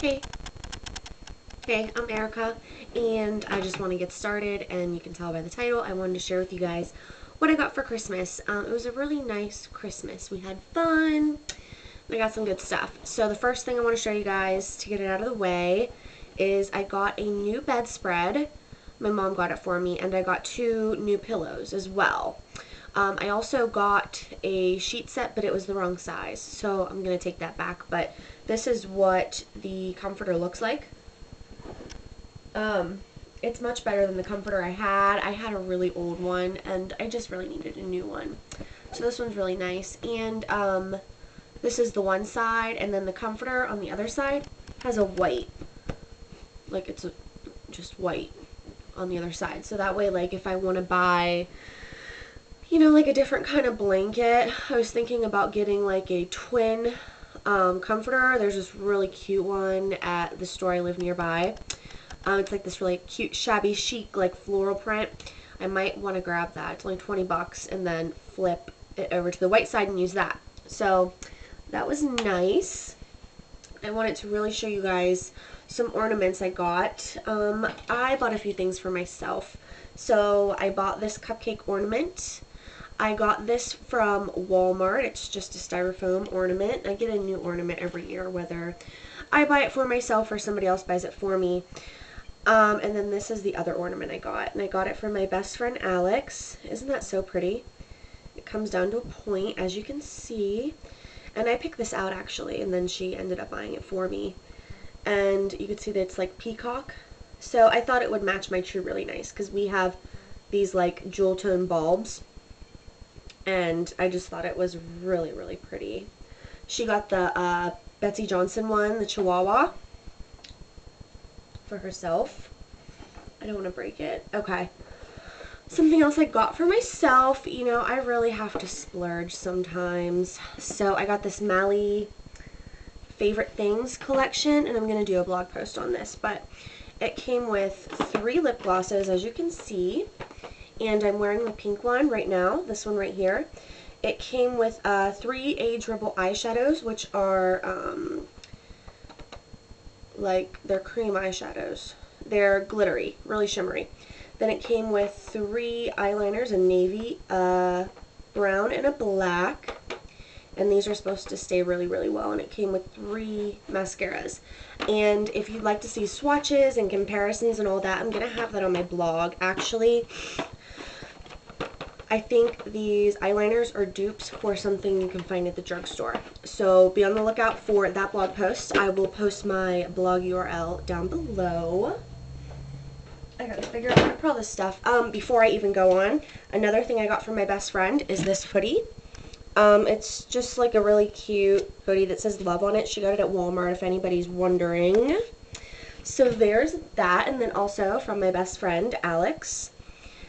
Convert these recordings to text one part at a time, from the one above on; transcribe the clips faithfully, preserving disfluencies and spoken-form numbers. Hey. Hey, I'm Erica, and I just want to get started, and you can tell by the title, I wanted to share with you guys what I got for Christmas. Um, it was a really nice Christmas. We had fun. I got some good stuff. So the first thing I want to show you guys, to get it out of the way, is I got a new bedspread. My mom got it for me, and I got two new pillows as well. Um, I also got a sheet set, but it was the wrong size, so I'm going to take that back. But this is what the comforter looks like. Um, it's much better than the comforter I had. I had a really old one, and I just really needed a new one. So this one's really nice. And um, this is the one side, and then the comforter on the other side has a white. Like, it's a, just white on the other side. So that way, like, if I want to buy... you know, like a different kind of blanket. I was thinking about getting like a twin um, comforter. There's this really cute one at the store I live nearby. Um, it's like this really cute, shabby chic, like floral print. I might want to grab that. It's only twenty bucks, and then flip it over to the white side and use that. So that was nice. I wanted to really show you guys some ornaments I got. Um, I bought a few things for myself. So I bought this cupcake ornament. I got this from Walmart. It's just a styrofoam ornament. I get a new ornament every year, whether I buy it for myself or somebody else buys it for me. Um, and then this is the other ornament I got. And I got it from my best friend, Alex. Isn't that so pretty? It comes down to a point, as you can see. And I picked this out, actually, and then she ended up buying it for me. And you can see that it's like peacock. So I thought it would match my tree really nice, because we have these like jewel tone bulbs. And I just thought it was really, really pretty. She got the uh, Betsy Johnson one, the Chihuahua, for herself. I don't want to break it. Okay. Something else I got for myself. You know, I really have to splurge sometimes. So I got this Mally Favorite Things collection, and I'm going to do a blog post on this. But it came with three lip glosses, as you can see. And I'm wearing the pink one right now, this one right here. It came with uh, three Age Rebel eyeshadows, which are, um, like, they're cream eyeshadows. They're glittery, really shimmery. Then it came with three eyeliners, a navy, a brown, and a black. And these are supposed to stay really, really well. And it came with three mascaras. And if you'd like to see swatches and comparisons and all that, I'm going to have that on my blog, actually. I think these eyeliners are dupes for something you can find at the drugstore. So be on the lookout for that blog post. I will post my blog U R L down below. I gotta figure out how to put all this stuff. Um, before I even go on, another thing I got from my best friend is this hoodie. Um, it's just like a really cute hoodie that says love on it. She got it at Walmart, if anybody's wondering. So there's that. And then also from my best friend, Alex.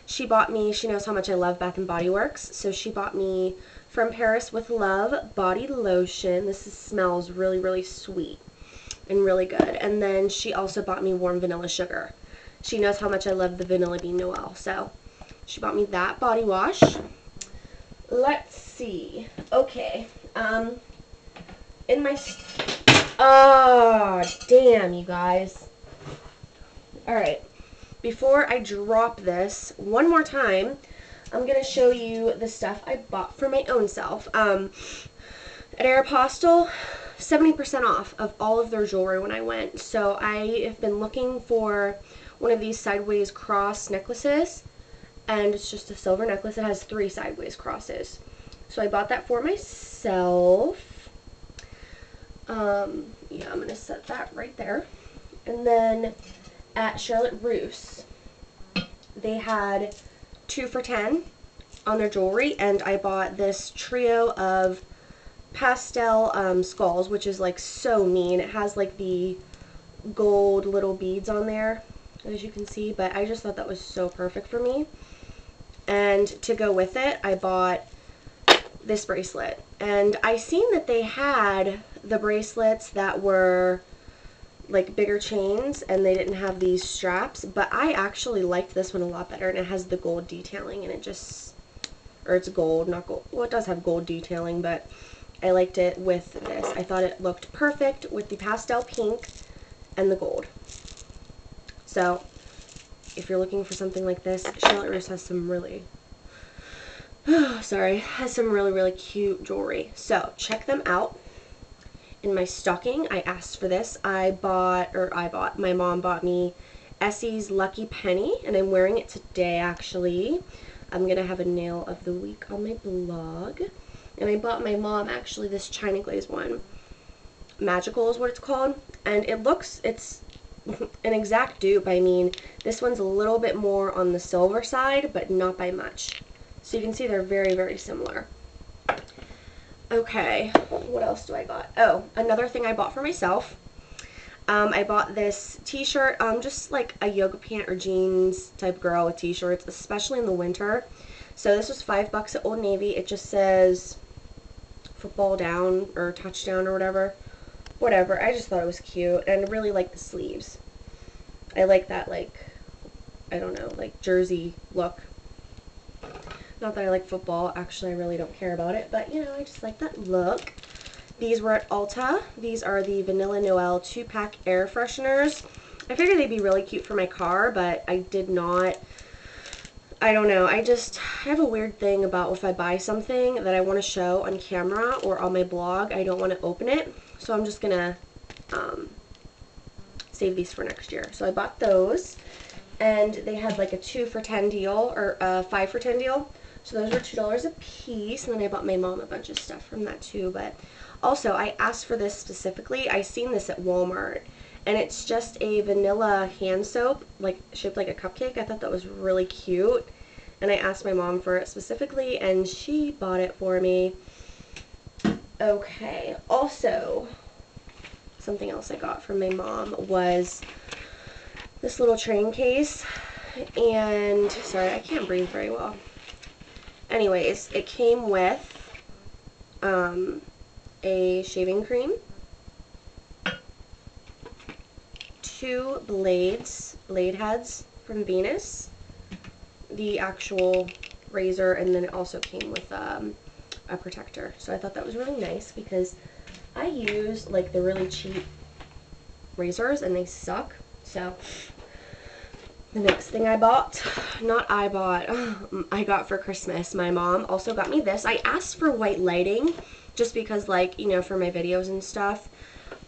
She bought me, she knows how much I love Bath and Body Works, so she bought me from Paris with Love body lotion. This is, smells really, really sweet and really good. And then she also bought me warm vanilla sugar. She knows how much I love the Vanilla Bean Noel, so she bought me that body wash. Let's see. Okay. Um, in my... Oh, damn, you guys. All right. Before I drop this one more time, I'm going to show you the stuff I bought for my own self. Um, at Aeropostale, seventy percent off of all of their jewelry when I went. So I have been looking for one of these sideways cross necklaces, and it's just a silver necklace. It has three sideways crosses. So I bought that for myself. Um, yeah, I'm going to set that right there. And then... at Charlotte Russe, they had two for ten on their jewelry, and I bought this trio of pastel um, skulls, which is like so mean. It has like the gold little beads on there, as you can see, but I just thought that was so perfect for me. And to go with it, I bought this bracelet, and I seen that they had the bracelets that were like bigger chains, and they didn't have these straps, but I actually liked this one a lot better, and it has the gold detailing, and it just, or it's gold, not gold, well, it does have gold detailing, but I liked it with this. I thought it looked perfect with the pastel pink and the gold. So if you're looking for something like this, Charlotte Russe has some really, oh, sorry, has some really, really cute jewelry. So check them out. In my stocking, I asked for this. I bought, or I bought, my mom bought me Essie's Lucky Penny, and I'm wearing it today, actually. I'm going to have a nail of the week on my blog. And I bought my mom, actually, this China Glaze one. Magical is what it's called. And it looks, it's an exact dupe. I mean, this one's a little bit more on the silver side, but not by much. So you can see they're very, very similar. Okay, what else do I got? Oh, another thing I bought for myself. Um, I bought this t-shirt. I'm um, just like a yoga pant or jeans type girl with t-shirts, especially in the winter. So this was five bucks at Old Navy. It just says football down or touchdown or whatever. Whatever. I just thought it was cute, and I really like the sleeves. I like that, like, I don't know, like jersey look. Not that I like football, actually I really don't care about it, but you know, I just like that look. These were at Ulta. These are the Vanilla Noel two pack air fresheners. I figured they'd be really cute for my car, but I did not, I don't know, I just, I have a weird thing about if I buy something that I want to show on camera or on my blog, I don't want to open it, so I'm just gonna um, save these for next year. So I bought those, and they had like a two for ten deal, or a five for ten deal. So those were two dollars a piece, and then I bought my mom a bunch of stuff from that too. But also, I asked for this specifically. I seen this at Walmart, and it's just a vanilla hand soap, like shaped like a cupcake. I thought that was really cute, and I asked my mom for it specifically, and she bought it for me. Okay, also, something else I got from my mom was this little train case, and, sorry, I can't breathe very well. Anyways, it came with um, a shaving cream, two blades, blade heads from Venus, the actual razor, and then it also came with um, a protector. So I thought that was really nice because I use like the really cheap razors and they suck. So the next thing I bought, not I bought, I got for Christmas, my mom also got me this. I asked for white lighting just because, like, you know, for my videos and stuff,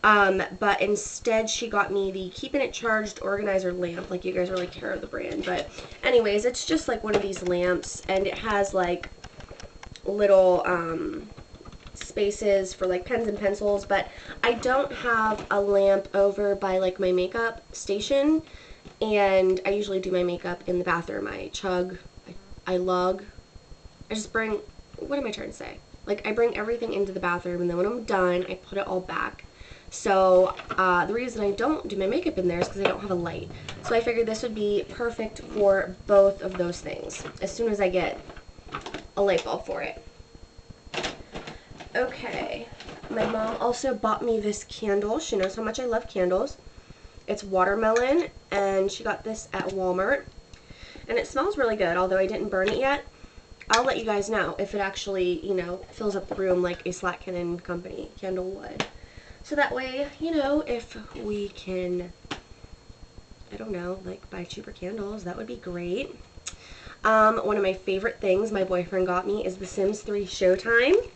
um, but instead she got me the Keeping It Charged Organizer Lamp. Like, you guys really care of the brand, but anyways, it's just like one of these lamps, and it has like little um, spaces for like pens and pencils, but I don't have a lamp over by like my makeup station. And I usually do my makeup in the bathroom. I chug, I, I lug, I just bring, what am I trying to say? Like, I bring everything into the bathroom, and then when I'm done, I put it all back. So uh, the reason I don't do my makeup in there is because I don't have a light. So I figured this would be perfect for both of those things as soon as I get a light bulb for it. Okay, my mom also bought me this candle. She knows how much I love candles. It's watermelon, and she got this at Walmart, and it smells really good, although I didn't burn it yet. I'll let you guys know if it actually, you know, fills up the room like a Slatkin and Company candle would. So that way, you know, if we can, I don't know, like buy cheaper candles, that would be great. Um, one of my favorite things my boyfriend got me is The Sims three Showtime.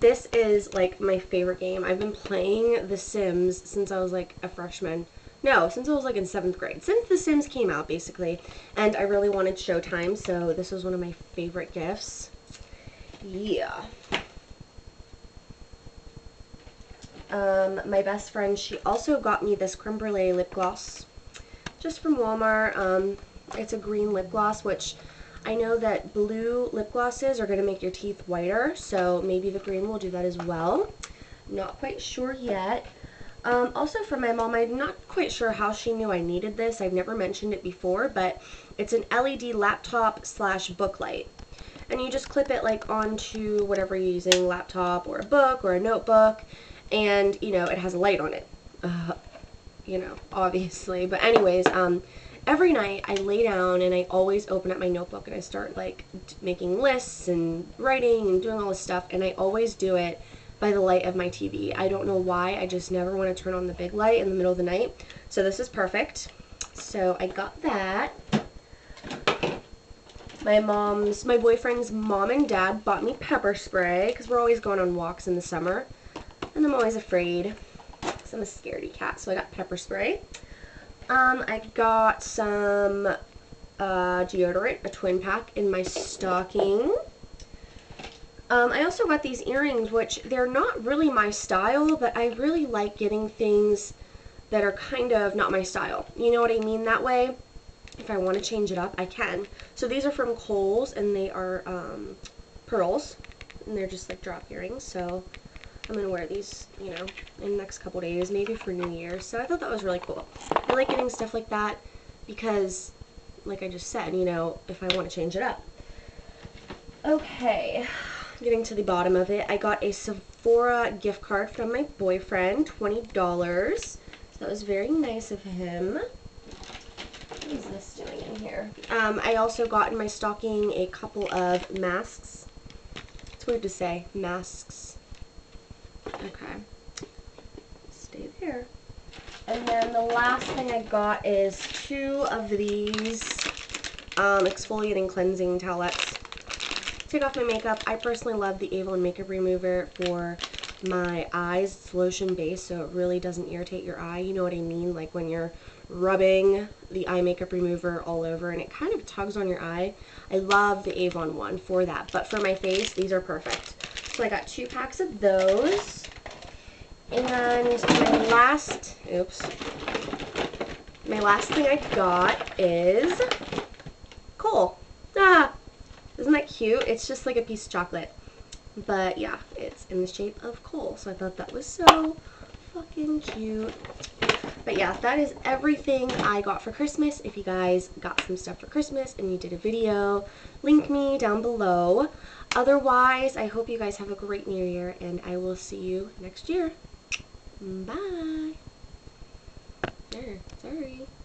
This is like my favorite game. I've been playing The Sims since I was like a freshman. No, since I was like in seventh grade. Since The Sims came out, basically. And I really wanted Showtime, so this was one of my favorite gifts. Yeah. Um, my best friend, she also got me this Creme Brulee lip gloss. Just from Walmart. Um, it's a green lip gloss, which I know that blue lip glosses are going to make your teeth whiter. So maybe the green will do that as well. Not quite sure yet. Um, also from my mom, I'm not quite sure how she knew I needed this. I've never mentioned it before, but it's an L E D laptop slash book light. And you just clip it like onto whatever you're using, laptop or a book or a notebook, and, you know, it has a light on it. Uh, you know, obviously. But anyways, um, every night I lay down and I always open up my notebook and I start like making lists and writing and doing all this stuff, and I always do it by the light of my T V. I don't know why, I just never want to turn on the big light in the middle of the night. So this is perfect. So I got that. My mom's, my boyfriend's mom and dad bought me pepper spray because we're always going on walks in the summer. And I'm always afraid because I'm a scaredy cat, so I got pepper spray. Um, I got some uh, deodorant, a twin pack, in my stocking. Um, I also got these earrings, which they're not really my style, but I really like getting things that are kind of not my style. You know what I mean? That way, if I want to change it up, I can. So these are from Kohl's, and they are um, pearls, and they're just like drop earrings, so I'm going to wear these, you know, in the next couple days, maybe for New Year's. So I thought that was really cool. I like getting stuff like that because, like I just said, you know, if I want to change it up. Okay, getting to the bottom of it, I got a Sephora gift card from my boyfriend, twenty dollars. That was very nice of him. What is this doing in here? Um, I also got in my stocking a couple of masks. It's weird to say, masks. Okay. Stay there. And then the last thing I got is two of these um, exfoliating cleansing towelettes. Take off my makeup. I personally love the Avon Makeup Remover for my eyes. It's lotion based, so it really doesn't irritate your eye. You know what I mean? Like when you're rubbing the eye makeup remover all over and it kind of tugs on your eye. I love the Avon one for that, but for my face, these are perfect. So I got two packs of those. And my last, oops, my last thing I got is Kohl. Ah, isn't that cute? It's just like a piece of chocolate. But yeah, it's in the shape of Kohl, so I thought that was so fucking cute. But yeah, that is everything I got for Christmas. If you guys got some stuff for Christmas and you did a video, link me down below. Otherwise, I hope you guys have a great New Year, and I will see you next year. Bye. There, sorry.